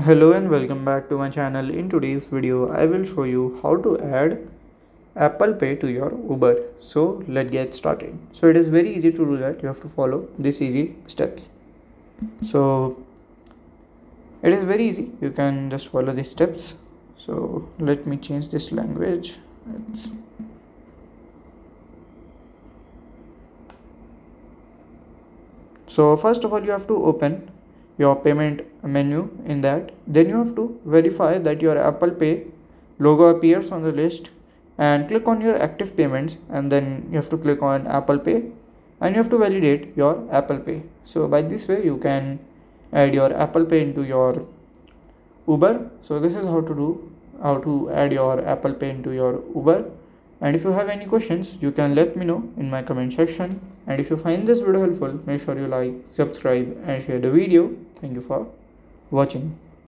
Hello and welcome back to my channel. In today's video I will show you how to add Apple Pay to your Uber. So let's get started. So it is very easy to do that. You have to follow these easy steps. So it is very easy, you can just follow these steps. So let me change this language. So first of all, you have to open your payment menu. In that, then you have to verify that your Apple Pay logo appears on the list and click on your active payments, and then you have to click on Apple Pay and you have to validate your Apple Pay. So by this way you can add your Apple Pay into your Uber. So this is how to add your Apple Pay into your Uber. And if you have any questions, you can let me know in my comment section. And if you find this video helpful, make sure you like, subscribe and share the video. Thank you for watching.